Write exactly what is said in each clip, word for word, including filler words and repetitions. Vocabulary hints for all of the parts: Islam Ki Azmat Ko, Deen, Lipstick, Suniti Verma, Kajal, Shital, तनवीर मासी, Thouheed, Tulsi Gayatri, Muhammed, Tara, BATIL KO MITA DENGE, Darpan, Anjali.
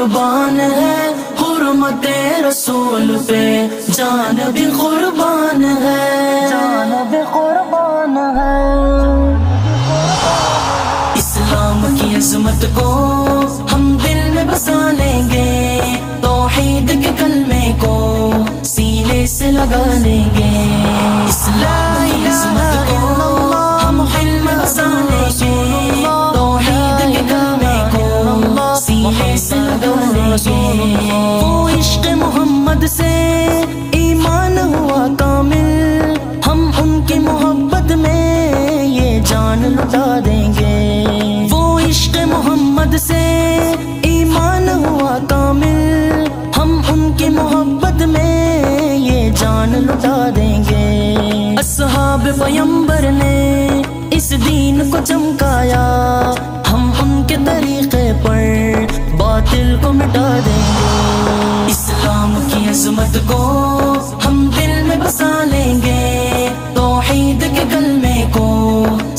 कुर्बान है, हुर्मते रसूल पे जान भी कुर्बान है, जान भी कुर्बान है। इस्लाम की अज़मत को हम दिल में बसा लेंगे, तौहीद के कलमे को सीने से लगा लेंगे। इस्लाम की अज़मत को हम दिल में बसा लेंगे, तौहीद के कलमे को सीने से लगा लेंगे। वो इश्क़ मोहम्मद से ईमान हुआ कामिल, हम उनकी मोहब्बत में ये जान लुटा देंगे। वो इश्क़ मोहम्मद से ईमान हुआ कामिल, हम उनकी मोहब्बत में ये जान लुटा देंगे। अस्हाब पैगंबर ने इस दीन को चमकाया, हम उनके तरीक़े पर बातिल को मिटा देंगे। इस्लाम की अज़मत को हम दिल में बसा लेंगे, तौहीद के कलमे को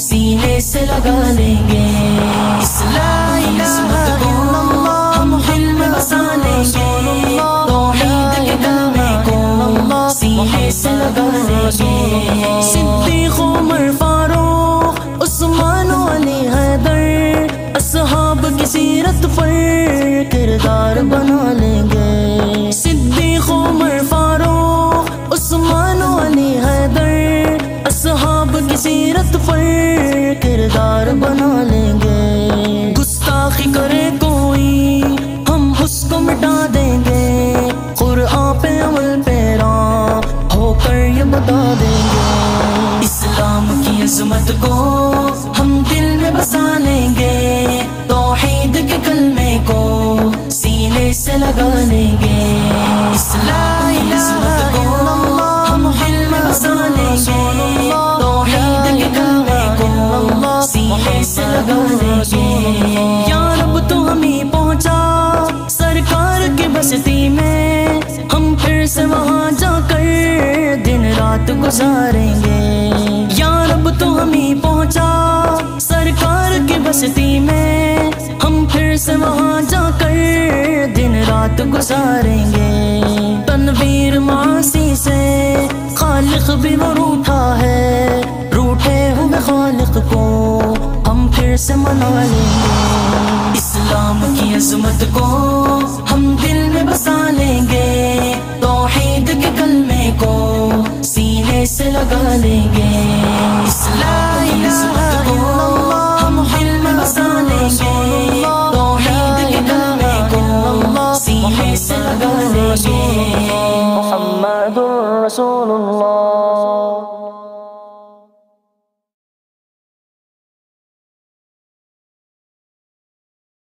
सीने से लगा लेंगे। इस्लाम की अज़मत को हम दिल में बसा लेंगे, तौहीद के कलमे को सीने से लगा लेंगे। सिद्दीक़ उमर फारूक़ उस्मान अली हैदर, असहाब की सीरत पर किरदार बना लेंगे। सिद्दीक़ उमर फारूक़ उस्मान अली हैदर, असहाब की सीरत पर किरदार बना लेंगे। गुस्ताखी करे कोई हम उसको मिटा देंगे, कुरान पे अमल पैरा होकर ये बता देंगे। इस्लाम की अज़मत को हम दिल में बसा लेंगे, तौहीद के कलमे को सीने से लगा लेंगे। इस्लाम की अज़मत को हम दिल में बसा लेंगे, तौहीद के कलमे को सीने से लगा लेंगे। या रब तू हमें पहुँचा सरकार की बस्ती में, हम फिर से वहाँ जाकर दिन रात गुजारेंगे। या रब तू हमें पहुँचा सरकार की बस्ती में, हम फिर से वहाँ जाकर दिन रात गुजारेंगे। तनवीर मासी से खालिक भी वो रूठा है, रूठे हुए खालिक को हम फिर से मना लेंगे। इस्लाम की अज़मत को हम दिल में बसा लेंगे, तौहीद के कलमे को सीने से लगा लेंगे। इस्लाम की अज़मत को हम दिल में बसा लेंगे, तौहीद के कलमे को सीने से लगा लेंगे। मुहम्मदुर रसूलुल्लाह।